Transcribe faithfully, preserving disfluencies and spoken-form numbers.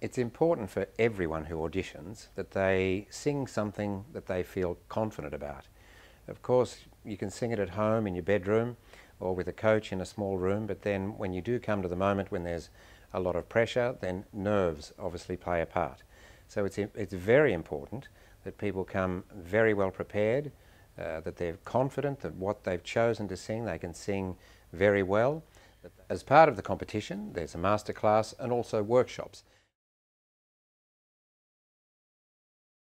it's important for everyone who auditions that they sing something that they feel confident about. Of course, you can sing it at home in your bedroom or with a coach in a small room, but then when you do come to the moment when there's a lot of pressure, then nerves obviously play a part. So it's, it's very important that people come very well prepared, uh, that they're confident that what they've chosen to sing, they can sing very well. As part of the competition, there's a masterclass and also workshops.